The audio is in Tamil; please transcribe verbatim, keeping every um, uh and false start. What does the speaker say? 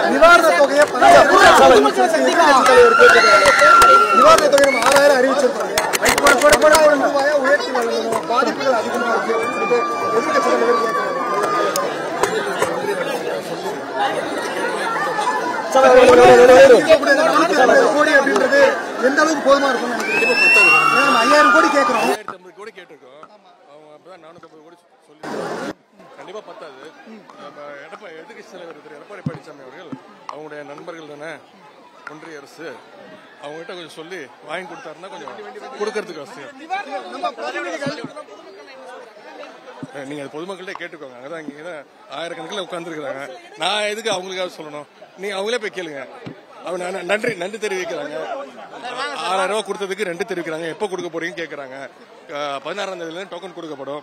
निवारण तो गया पना पूरा साल में सकती है निवारण तो गया महाराज हरी चल रहा है बड़ा बड़ा बड़ा उनको आया हुए कि बाद में अधिक मार्केट में कैसे लग रहा है चलो कोड़ी अभी प्रदे எந்தளவு போதுமா இருக்குன்னு எனக்கு கண்டிப்பா புரியுது நான் ஐயாயிரம் கோடி கேக்குறோம் ஐயாயிரத்து ஐம்பது கோடி கேட்டிருக்கோம் அவங்க அப்பதான் நானூற்று ஐம்பது கோடி சொல்லிருக்காங்க கண்டிப்பா பத்தாது எடப்பா எதுக்கு செலவு இருக்கு எடப்பாடி பழனிசாமி அவர்கள் அவங்களுடைய நண்பர்கள் தானே ஒன்றிய அரசு அவங்க கிட்ட கொஞ்சம் சொல்லி வாங்கி கொடுத்தாருன்னா கொஞ்சம் கொடுக்கிறதுக்கு வசதியா நீங்க பொதுமக்கள்கிட்ட கேட்டுக்கோங்க அங்கதான் இங்க ஆயிரக்கணக்கில் உட்கார்ந்துருக்காங்க நான் எதுக்கு அவங்களுக்காக சொல்லணும் நீங்க அவங்களே போய் கேளுங்க அவங்க நன்றி நன்றி தெரிவிக்கிறாங்க ஆறாயிரம் ரூபாய் கொடுத்ததுக்கு ரெண்டு தெரிவிக்கிறாங்க எப்போ கொடுக்க போறீங்கன்னு கேட்கறாங்க பதினாறாம் தேதியில டோக்கன் கொடுக்கப்படும்